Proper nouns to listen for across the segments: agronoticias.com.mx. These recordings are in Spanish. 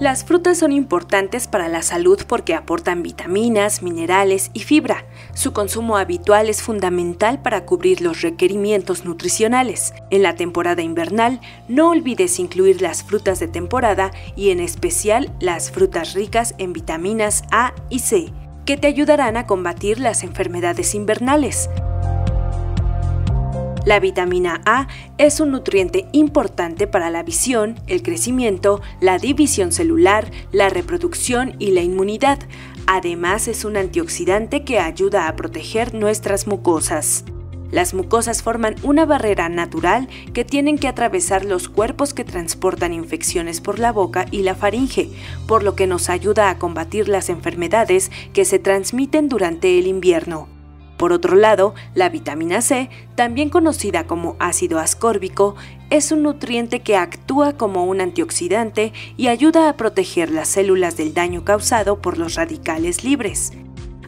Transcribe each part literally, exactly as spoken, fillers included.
Las frutas son importantes para la salud porque aportan vitaminas, minerales y fibra. Su consumo habitual es fundamental para cubrir los requerimientos nutricionales. En la temporada invernal, no olvides incluir las frutas de temporada y en especial las frutas ricas en vitaminas A y C, que te ayudarán a combatir las enfermedades invernales. La vitamina A es un nutriente importante para la visión, el crecimiento, la división celular, la reproducción y la inmunidad. Además, es un antioxidante que ayuda a proteger nuestras mucosas. Las mucosas forman una barrera natural que tienen que atravesar los cuerpos que transportan infecciones por la boca y la faringe, por lo que nos ayuda a combatir las enfermedades que se transmiten durante el invierno. Por otro lado, la vitamina C, también conocida como ácido ascórbico, es un nutriente que actúa como un antioxidante y ayuda a proteger las células del daño causado por los radicales libres.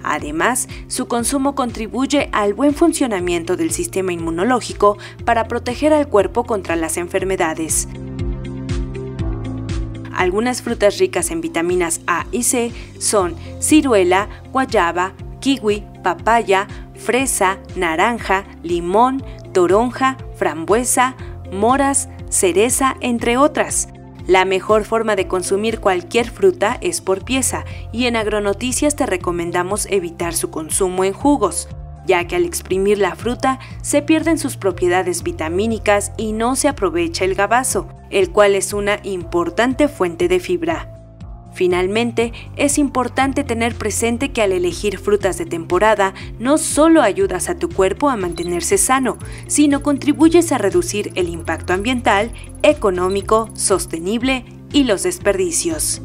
Además, su consumo contribuye al buen funcionamiento del sistema inmunológico para proteger al cuerpo contra las enfermedades. Algunas frutas ricas en vitaminas A y C son ciruela, guayaba, kiwi, papaya, fresa, naranja, limón, toronja, frambuesa, moras, cereza, entre otras. La mejor forma de consumir cualquier fruta es por pieza y en Agronoticias te recomendamos evitar su consumo en jugos, ya que al exprimir la fruta se pierden sus propiedades vitamínicas y no se aprovecha el gabazo, el cual es una importante fuente de fibra. Finalmente, es importante tener presente que al elegir frutas de temporada, no solo ayudas a tu cuerpo a mantenerse sano, sino contribuyes a reducir el impacto ambiental, económico, sostenible y los desperdicios.